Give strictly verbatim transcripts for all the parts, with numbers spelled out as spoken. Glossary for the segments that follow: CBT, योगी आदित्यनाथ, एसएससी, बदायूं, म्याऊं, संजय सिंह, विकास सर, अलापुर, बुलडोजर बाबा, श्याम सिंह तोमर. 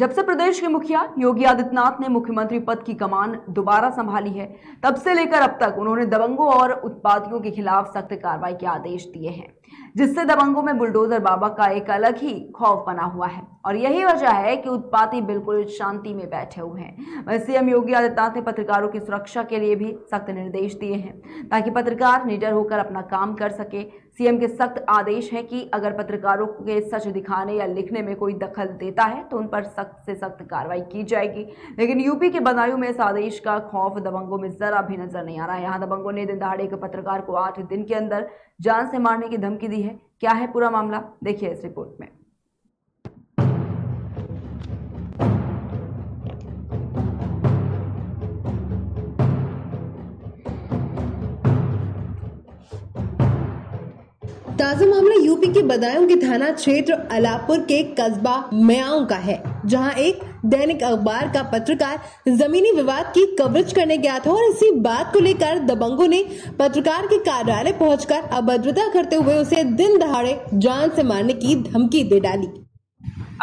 जब से प्रदेश के मुखिया योगी आदित्यनाथ ने मुख्यमंत्री पद की कमान दोबारा संभाली है, तब से लेकर अब तक उन्होंने दबंगों और उत्पातियों के खिलाफ सख्त कार्रवाई के आदेश दिए हैं, जिससे दबंगों में बुलडोजर बाबा का एक अलग ही खौफ बना हुआ है और यही वजह है कि उत्पाती बिल्कुल शांति में बैठे हुए हैं। वहीं सीएम योगी आदित्यनाथ ने पत्रकारों की सुरक्षा के लिए भी सख्त निर्देश दिए हैं ताकि पत्रकार निडर होकर अपना काम कर सके। सीएम के सख्त आदेश हैं कि अगर पत्रकारों के सच दिखाने या लिखने में कोई दखल देता है तो उन पर सख्त से सख्त कार्रवाई की जाएगी, लेकिन यूपी के बदायूं में इस आदेश का खौफ दबंगों में जरा भी नजर नहीं आ रहा है। यहाँ दबंगों ने दिन दहाड़े के पत्रकार को आठ दिन के अंदर जान से मारने की धमकी दी है। क्या है पूरा मामला, देखिए इस रिपोर्ट में। ताजा मामला यूपी के बदायूं के थाना क्षेत्र अलापुर के कस्बा म्याऊं का है, जहां एक दैनिक अखबार का पत्रकार जमीनी विवाद की कवरेज करने गया था और इसी बात को लेकर दबंगों ने पत्रकार के कार्यालय पहुंचकर अभद्रता करते हुए उसे दिन दहाड़े जान से मारने की धमकी दे डाली।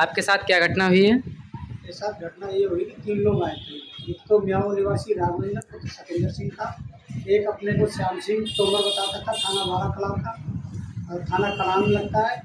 आपके साथ क्या घटना हुई है? मेरे साथ घटना ये हुई कि तीन लोग आए थे, एक तो म्याऊं निवासी संजय सिंह था, एक अपने को श्याम सिंह तोमर बताता था, थाना वाला कलाम था और थाना कलाम लगता है,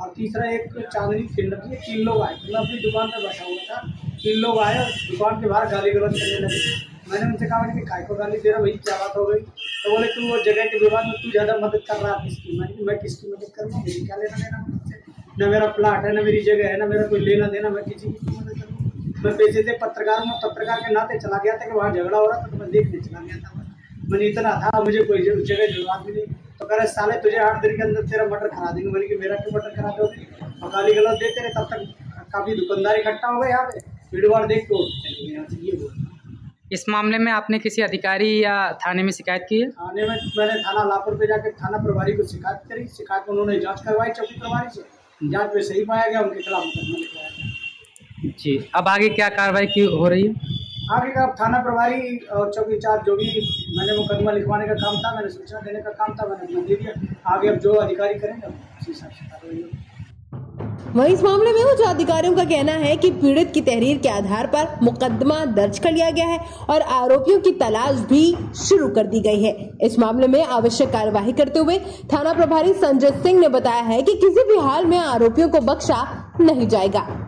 और तीसरा एक चांदनी फील्ड में तीन लोग आए। मैं अपनी दुकान पर बैठा हुआ था, तीन लोग आए और दुकान के बाहर गाली गलौज करने लगे। मैंने उनसे कहा कि काय को गाली दे रहा, भाई क्या बात हो गई? तो बोले तू वो जगह के विवाद में तू ज़्यादा मदद कर रहा है किसकी। मैंने मैं किसकी मदद करूँगा, मुझे क्या लेना देना मुझसे, न मेरा प्लाट है, न मेरी जगह है, न मेरा कोई लेना देना, मैं किसी की मदद करूँगा। मैं पैसे थे पत्रकार में, पत्रकार के नाते चला गया था कि वहाँ झगड़ा हो रहा था, तो मैं देखने चला गया था। मैंने इतना था, मुझे कोई जगह जवाब मिली तो कह रहे साले तुझे आठ दिन के अंदर तेरा मटर खा देंगे। मैंने कि मेरा क्यों मटर खरा दोगे? और गाली गलौज देते रहे, तब तक काफ़ी दुकानदार इकट्ठा हो गए यहाँ पे, भीड़ भाड़ देख के चले गए यहाँ से। ये बोलना इस मामले में आपने किसी अधिकारी या थाने में शिकायत की है? थाने में मैंने थाना अलापुर पे जाकर थाना प्रभारी को शिकायत करी, शिकायत उन्होंने जाँच करवाई चौकी प्रभारी से, जाँच में सही पाया गया, उनके खिलाफ मुकदमा लिखवाया गया। जी, अब आगे क्या कार्रवाई की हो रही है? आगे का थाना प्रभारी और चौकी चार्ज जो भी मैंने मुकदमा लिखवाने का काम था, मैंने सूचना देने का काम था, मैंने दे दिया। आगे अब जो अधिकारी करेंगे उसी हिसाब से कार्रवाई होगी। वहीं इस मामले में उच्च अधिकारियों का कहना है कि पीड़ित की तहरीर के आधार पर मुकदमा दर्ज कर लिया गया है और आरोपियों की तलाश भी शुरू कर दी गई है। इस मामले में आवश्यक कार्यवाही करते हुए थाना प्रभारी संजय सिंह ने बताया है कि किसी भी हाल में आरोपियों को बख्शा नहीं जाएगा।